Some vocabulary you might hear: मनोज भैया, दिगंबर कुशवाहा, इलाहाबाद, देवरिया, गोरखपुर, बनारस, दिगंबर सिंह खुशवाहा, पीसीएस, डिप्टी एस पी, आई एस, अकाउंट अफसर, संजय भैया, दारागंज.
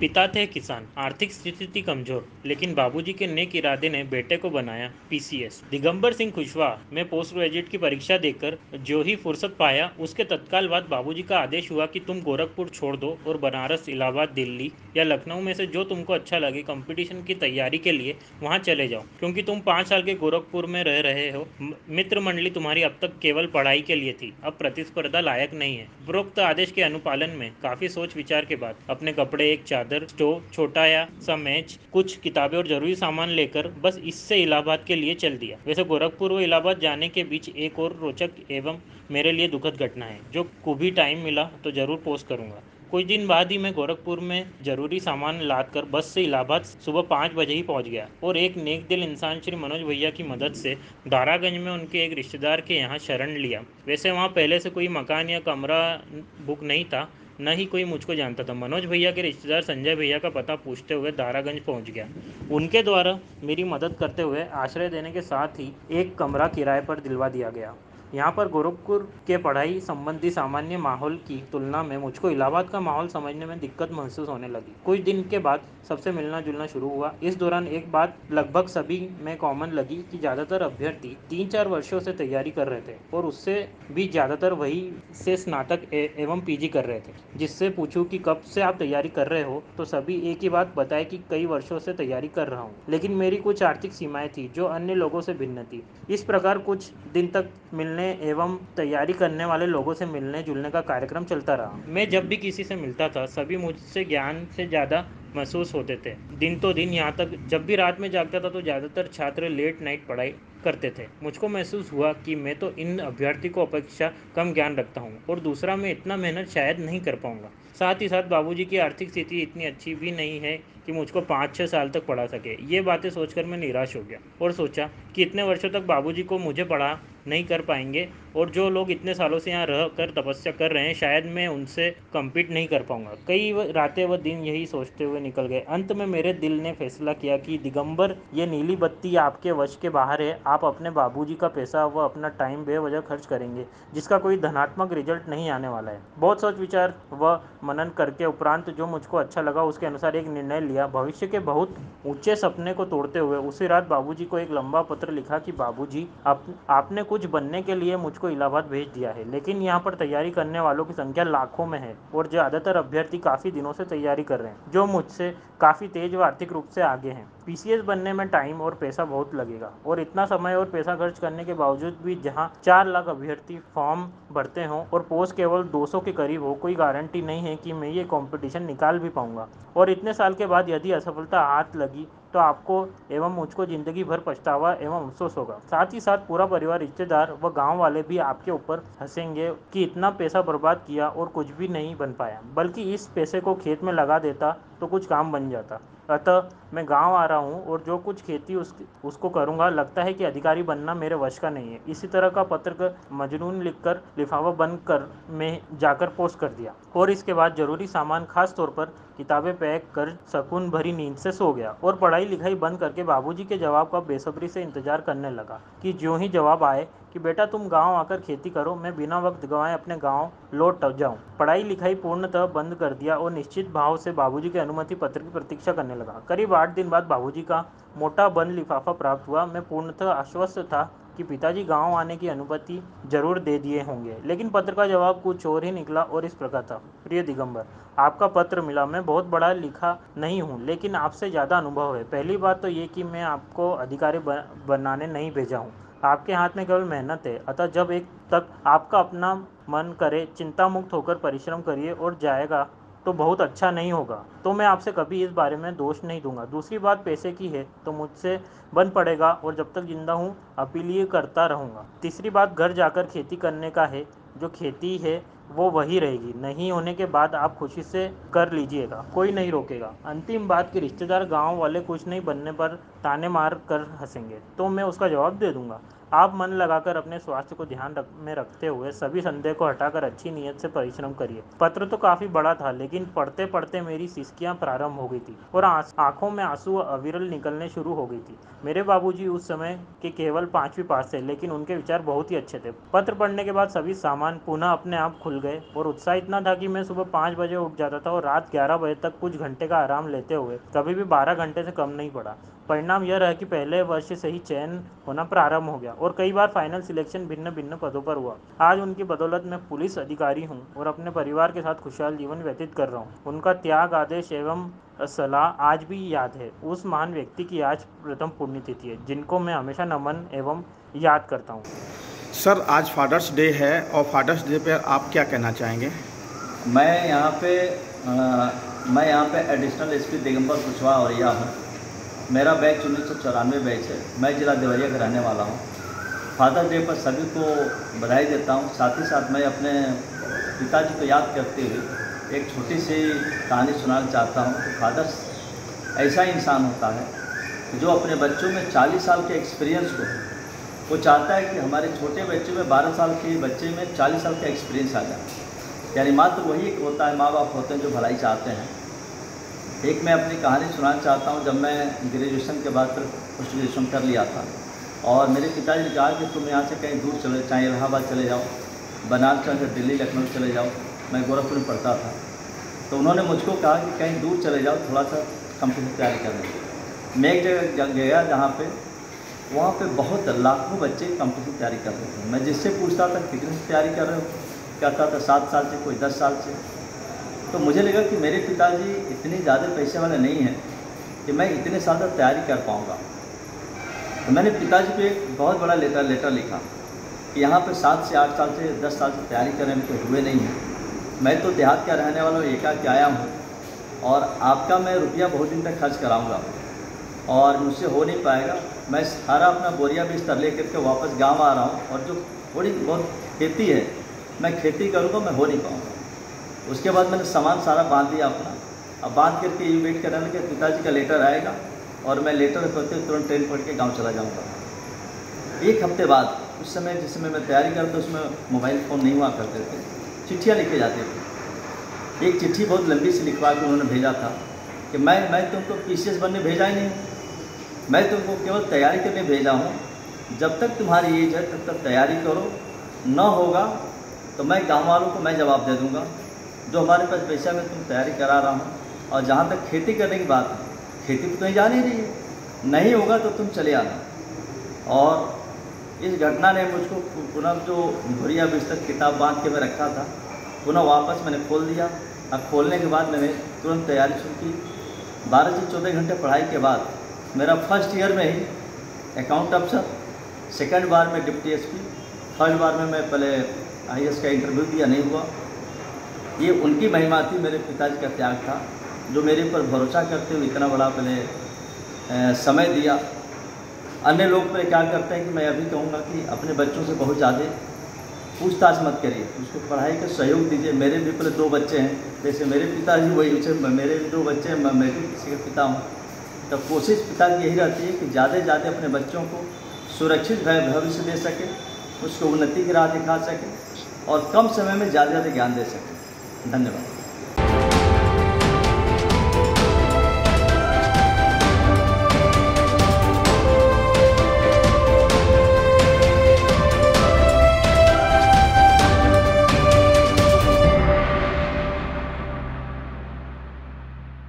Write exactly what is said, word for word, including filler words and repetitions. पिता थे किसान, आर्थिक स्थिति कमजोर, लेकिन बाबूजी के नेक इरादे ने बेटे को बनाया P C S. दिगंबर सिंह खुशवाहा में पोस्ट ग्रेजुएट की परीक्षा देकर जो ही फुर्सत पाया, उसके तत्काल बाद बाबूजी का आदेश हुआ कि तुम गोरखपुर छोड़ दो और बनारस, इलाहाबाद, दिल्ली या लखनऊ में से जो तुमको अच्छा लगे कंपटीशन की तैयारी के लिए वहाँ चले जाओ, क्योंकि तुम पाँच साल के गोरखपुर में रह रहे हो। मित्र मंडली तुम्हारी अब तक केवल पढ़ाई के लिए थी, अब प्रतिस्पर्धा लायक नहीं है। उपरोक्त आदेश के अनुपालन में काफी सोच विचार के बाद अपने कपड़े, एक चार स्टोव, छोटा या सा मैच, कुछ किताबें और जरूरी सामान लेकर बस इससे इलाहाबाद के लिए चल दिया। वैसे गोरखपुर व इलाहाबाद जाने के बीच एक और रोचक एवं मेरे लिए दुखद घटना है, जो कभी टाइम मिला तो जरूर पोस्ट करूंगा। कुछ दिन बाद ही मैं गोरखपुर में जरूरी सामान लादकर बस से इलाहाबाद सुबह पाँच बजे ही पहुंच गया और एक नेक दिल इंसान श्री मनोज भैया की मदद से दारागंज में उनके एक रिश्तेदार के यहाँ शरण लिया। वैसे वहाँ पहले से कोई मकान या कमरा बुक नहीं था, न ही कोई मुझको जानता था। मनोज भैया के रिश्तेदार संजय भैया का पता पूछते हुए दारागंज पहुंच गया। उनके द्वारा मेरी मदद करते हुए आश्रय देने के साथ ही एक कमरा किराए पर दिलवा दिया गया। यहाँ पर गोरखपुर के पढ़ाई संबंधी सामान्य माहौल की तुलना में मुझको इलाहाबाद का माहौल समझने में दिक्कत महसूस होने लगी। कुछ दिन के बाद सबसे मिलना जुलना शुरू हुआ। इस दौरान एक बात लगभग सभी में कॉमन लगी कि ज़्यादातर अभ्यर्थी तीन चार वर्षों से तैयारी कर रहे थे और उससे भी ज़्यादातर वही से स्नातक एवं पी जी कर रहे थे। जिससे पूछूँ कि कब से आप तैयारी कर रहे हो तो सभी एक ही बात बताए कि कई वर्षों से तैयारी कर रहा हूँ, लेकिन मेरी कुछ आर्थिक सीमाएँ थी जो अन्य लोगों से भिन्न थी। इस प्रकार कुछ दिन तक मिलने एवं तैयारी करने वाले लोगों से मिलने जुलने का कार्यक्रम चलता रहा। मैं जब भी किसी से मिलता था, सभी मुझसे ज्ञान से ज़्यादा महसूस होते थे। दिन तो दिन, यहाँ तक जब भी रात में जागता था तो ज़्यादातर छात्र लेट नाइट पढ़ाई करते थे। मुझको महसूस हुआ कि मैं तो इन अभ्यर्थी को अपेक्षा कम ज्ञान रखता हूँ और दूसरा मैं इतना मेहनत शायद नहीं कर पाऊँगा। साथ ही साथ बाबूजी की आर्थिक स्थिति इतनी अच्छी भी नहीं है कि मुझको पाँच छः साल तक पढ़ा सके। ये बातें सोचकर मैं निराश हो गया और सोचा कि इतने वर्षों तक बाबूजी को मुझे पढ़ा नहीं कर पाएंगे और जो लोग इतने सालों से यहाँ रह कर तपस्या कर रहे हैं शायद मैं उनसे कम्पीट नहीं कर पाऊँगा। कई रातें व दिन यही सोचते हुए निकल गए। अंत में मेरे दिल ने फैसला किया कि दिगंबर, ये नीली बत्ती आपके वश के बाहर है। आप अपने बाबूजी का पैसा व अपना टाइम बेवजह खर्च करेंगे, जिसका कोई धनात्मक रिजल्ट नहीं आने वाला है। बहुत सोच विचार व मनन करके उपरांत जो मुझको अच्छा लगा उसके अनुसार एक निर्णय लिया। भविष्य के बहुत ऊंचे सपने को तोड़ते हुए उसी रात बाबूजी को एक लंबा पत्र लिखा कि बाबूजी, आप, आपने कुछ बनने के लिए मुझको इलाहाबाद भेज दिया है, लेकिन यहाँ पर तैयारी करने वालों की संख्या लाखों में है और ज़्यादातर अभ्यर्थी काफ़ी दिनों से तैयारी कर रहे हैं, जो मुझसे काफ़ी तेज व आर्थिक रूप से आगे हैं। पी सी एस बनने में टाइम और पैसा बहुत लगेगा और इतना समय और पैसा खर्च करने के बावजूद भी जहां चार लाख अभ्यर्थी फॉर्म भरते हों और पोस्ट केवल दो सौ के करीब हो, कोई गारंटी नहीं है कि मैं ये कंपटीशन निकाल भी पाऊंगा। और इतने साल के बाद यदि असफलता हाथ लगी तो आपको एवं मुझको ज़िंदगी भर पछतावा एवं अफसोस होगा। साथ ही साथ पूरा परिवार, रिश्तेदार व गांव वाले भी आपके ऊपर हंसेंगे कि इतना पैसा बर्बाद किया और कुछ भी नहीं बन पाया, बल्कि इस पैसे को खेत में लगा देता तो कुछ काम बन जाता। अतः मैं गांव आ रहा हूं और जो कुछ खेती उस, उसको करूंगा। लगता है कि अधिकारी बनना मेरे वश का नहीं है। इसी तरह का पत्र मजनून लिखकर लिफाफा बंद कर मैं जाकर पोस्ट कर दिया और इसके बाद जरूरी सामान, खास तौर पर किताबें पैक कर सुकून भरी नींद से सो गया और पढ़ाई लिखाई बंद करके बाबूजी के जवाब का बेसब्री से इंतजार करने लगा कि ज्यों ही जवाब आए कि बेटा तुम गांव आकर खेती करो, मैं बिना वक्त गंवाए अपने गांव लौट जाऊं। पढ़ाई लिखाई पूर्णतः बंद कर दिया और निश्चित भाव से बाबूजी के अनुमति पत्र की प्रतीक्षा करने लगा। करीब आठ दिन बाद बाबूजी का मोटा बंद लिफाफा प्राप्त हुआ। मैं पूर्णतः आश्वस्त था कि पिताजी गांव आने की अनुमति जरूर दे दिए होंगे, लेकिन पत्र का जवाब कुछ और ही निकला और इस प्रकार था। प्रिय दिगंबर, आपका पत्र मिला। मैं बहुत बड़ा लिखा नहीं हूँ, लेकिन आपसे ज़्यादा अनुभव है। पहली बात तो ये कि मैं आपको अधिकारी बनाने नहीं भेजा हूँ, आपके हाथ में केवल मेहनत है। अतः जब एक तक आपका अपना मन करे, चिंता मुक्त होकर परिश्रम करिए और जाएगा तो बहुत अच्छा नहीं होगा, तो मैं आपसे कभी इस बारे में दोष नहीं दूंगा। दूसरी बात पैसे की है तो मुझसे बन पड़ेगा और जब तक जिंदा हूँ अपील करता रहूँगा। तीसरी बात घर जाकर खेती करने का है, जो खेती है वो वही रहेगी, नहीं होने के बाद आप खुशी से कर लीजिएगा, कोई नहीं रोकेगा। अंतिम बात कि रिश्तेदार, गाँव वाले कुछ नहीं बनने पर ताने मार कर हंसेंगे तो मैं उसका जवाब दे दूँगा। आप मन लगाकर अपने स्वास्थ्य को ध्यान रख, में रखते हुए सभी संदेह को हटाकर अच्छी नीयत से परिश्रम करिए। पत्र तो काफ़ी बड़ा था, लेकिन पढ़ते पढ़ते मेरी सिसकियाँ प्रारंभ हो गई थी और आंखों में आंसू अविरल निकलने शुरू हो गई थी। मेरे बाबूजी उस समय के केवल पाँचवीं पास थे, लेकिन उनके विचार बहुत ही अच्छे थे। पत्र पढ़ने के बाद सभी सामान पुनः अपने आप खुल गए और उत्साह इतना था कि मैं सुबह पाँच बजे उठ जाता था और रात ग्यारह बजे तक कुछ घंटे का आराम लेते हुए कभी भी बारह घंटे से कम नहीं पड़ा। परिणाम यह रहा कि पहले वर्ष से ही चयन होना प्रारंभ हो गया और कई बार फाइनल सिलेक्शन भिन्न भिन्न पदों पर हुआ। आज उनकी बदौलत मैं पुलिस अधिकारी हूँ और अपने परिवार के साथ खुशहाल जीवन व्यतीत कर रहा हूँ। उनका त्याग, आदेश एवं सलाह आज भी याद है। उस महान व्यक्ति की आज प्रथम पुण्यतिथि है, जिनको मैं हमेशा नमन एवं याद करता हूँ। सर, आज फादर्स डे है और फादर्स डे पर आप क्या कहना चाहेंगे? मैं यहाँ पे आ, मैं यहाँ पे additional S P दिगंबर कुशवाहा हो रहा हूँ। मेरा बैच उन्नीस सौ चौरानवे बैच है। मैं जिला देवरिया का रहने वाला हूँ। फादर डे पर सभी को बधाई देता हूँ। साथ ही साथ मैं अपने पिताजी को याद करते हुए एक छोटी सी कहानी सुनाना चाहता हूँ कि फादर्स ऐसा इंसान होता है जो अपने बच्चों में चालीस साल के एक्सपीरियंस को वो चाहता है कि हमारे छोटे बच्चे में बारह साल के बच्चे में चालीस साल का एक्सपीरियंस आ जाए। यानी मात्र तो वही होता है, माँ बाप होते हैं जो भलाई चाहते हैं। एक मैं अपनी कहानी सुनाना चाहता हूँ। जब मैं ग्रेजुएशन के बाद फिर पोस्ट ग्रेजुएशन कर लिया था और मेरे पिताजी ने कहा कि तुम यहाँ से कहीं दूर चले, चाहे इलाहाबाद चले जाओ, बनारस चले जाओ, दिल्ली लखनऊ चले जाओ। मैं गोरखपुर में पढ़ता था तो उन्होंने मुझको कहा कि कहीं दूर चले जाओ, थोड़ा सा कंप्यूटर तैयारी कर लें। मैं एक जगह गया जहाँ पे वहाँ पे बहुत लाखों बच्चे कंप्यूटर की तैयारी कर रहे थे। मैं जिससे पूछता था कितने से तैयारी कर रहे हो, कहता था सात साल से, कोई दस साल से। तो मुझे लगा कि मेरे पिताजी इतने ज़्यादा पैसे वाले नहीं हैं कि मैं इतने साल तक तैयारी कर पाऊँगा। तो मैंने पिताजी को एक बहुत बड़ा लेटर लेटर लिखा कि यहाँ पे सात से आठ साल से दस साल से तैयारी करने में तो हुए नहीं हैं। मैं तो देहात का रहने वाला हूँ, एकांत आया हूँ और आपका मैं रुपया बहुत दिन तक खर्च कराऊँगा और मुझसे हो नहीं पाएगा। मैं सारा अपना बोरिया बिस्तर ले करके वापस गाँव आ रहा हूँ और जो थोड़ी बहुत खेती है मैं खेती करूँगा, मैं हो नहीं पाऊँगा। उसके बाद मैंने सामान सारा बांध दिया अपना। अब बांध करके ये वेट करने लगे पिताजी का लेटर आएगा और मैं लेटर पढ़ते तुरंत ट्रेन पकड़ के गांव चला जाऊंगा। एक हफ्ते बाद, उस समय जिस समय मैं तैयारी करता उसमें मोबाइल फ़ोन नहीं हुआ करते थे, चिट्ठियाँ लिखे जाती थी। एक चिट्ठी बहुत लंबी से लिखवा के उन्होंने भेजा था कि मैं मैं तुमको पीसीएस बनने भेजा ही नहीं, मैं तुमको केवल तैयारी करने भेजा हूँ। जब तक तुम्हारी एज है तब तक तैयारी करो, न होगा तो मैं गाँव वालों को मैं जवाब दे दूँगा जो हमारे पास पैसा में तुम तैयारी करा रहा हूँ। और जहाँ तक खेती करने की बात है, खेती तो कहीं जा नहीं रही है, नहीं होगा तो तुम चले आना। और इस घटना ने मुझको पुनः जो भुरिया बिस्तर किताब बांध के मैं रखा था पुनः वापस मैंने खोल दिया। अब खोलने के बाद मैंने तुरंत तैयारी शुरू की। बारह से चौदह घंटे पढ़ाई के बाद मेरा फर्स्ट ईयर में ही अकाउंट अफसर, सेकंड बार में डिप्टी एस पी, थर्ड बार में मैं पहले आई एस का इंटरव्यू दिया, नहीं हुआ। ये उनकी महिमा थी, मेरे पिताजी का त्याग था जो मेरे पर भरोसा करते हुए इतना बड़ा पहले समय दिया। अन्य लोग पर क्या करते हैं कि मैं अभी कहूँगा कि अपने बच्चों से बहुत ज़्यादा पूछताछ मत करिए, उसको पढ़ाई का सहयोग दीजिए। मेरे भी पहले दो बच्चे हैं, जैसे मेरे पिताजी वही उसे मेरे भी दो बच्चे हैं, मैं भी किसी का पिता हूँ। तो कोशिश पिता की यही रहती है कि ज़्यादा से ज़्यादा अपने बच्चों को सुरक्षित भविष्य दे सके, उसको उन्नति की राह दिखा सके और कम समय में ज़्यादा से ज़्यादा ज्ञान दे सके। धन्यवाद।